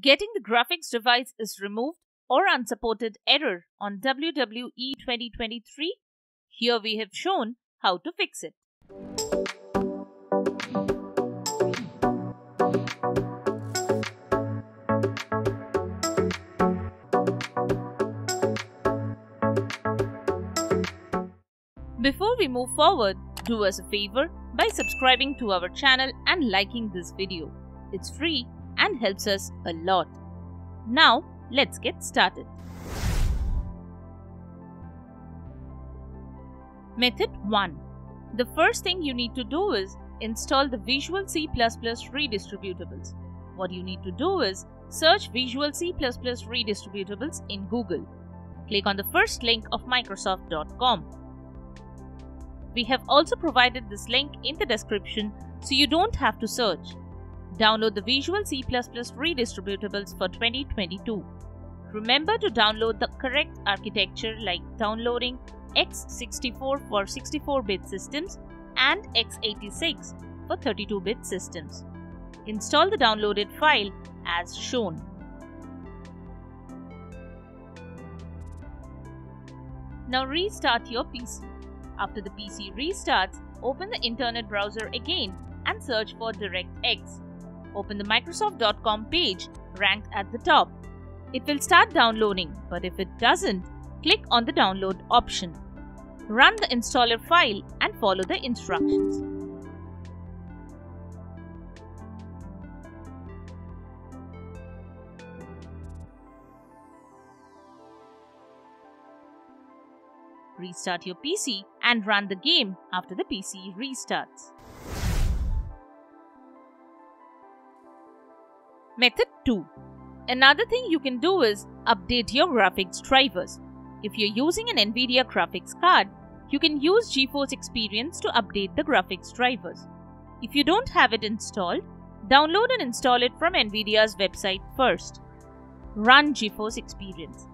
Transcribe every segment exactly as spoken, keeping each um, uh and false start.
Getting the graphics device is removed or unsupported error on W W E twenty twenty-three. Here we have shown how to fix it. Before we move forward, do us a favor by subscribing to our channel and liking this video. It's free and helps us a lot. Now, let's get started. Method one. The first thing you need to do is install the Visual C plus plus redistributables. What you need to do is search Visual C plus plus redistributables in Google. Click on the first link of Microsoft dot com. We have also provided this link in the description so you don't have to search. Download the Visual C plus plus redistributables for twenty twenty-two. Remember to download the correct architecture, like downloading x sixty-four for sixty-four bit systems and x eighty-six for thirty-two bit systems. Install the downloaded file as shown. Now restart your P C. After the P C restarts, open the internet browser again and search for DirectX. Open the Microsoft dot com page ranked at the top. It will start downloading, but if it doesn't, click on the download option. Run the installer file and follow the instructions. Restart your P C and run the game after the P C restarts. Method two. Another thing you can do is update your graphics drivers. If you're using an NVIDIA graphics card, you can use GeForce Experience to update the graphics drivers. If you don't have it installed, download and install it from NVIDIA's website first. Run GeForce Experience.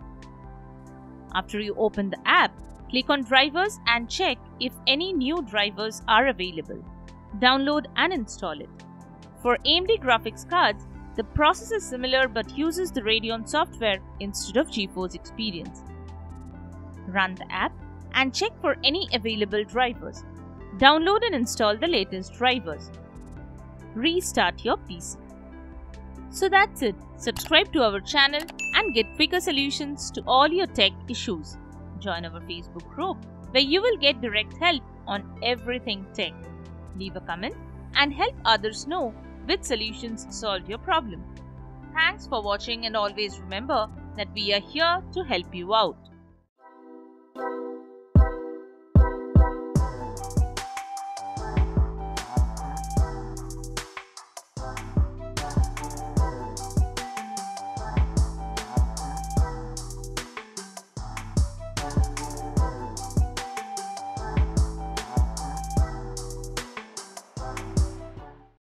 After you open the app, click on drivers and check if any new drivers are available. Download and install it. For A M D graphics cards, the process is similar but uses the Radeon software instead of GeForce Experience. Run the app and check for any available drivers. Download and install the latest drivers. Restart your P C. So that's it. Subscribe to our channel and get quicker solutions to all your tech issues. Join our Facebook group where you will get direct help on everything tech. Leave a comment and help others know which solutions solve your problem. Thanks for watching, and always remember that we are here to help you out.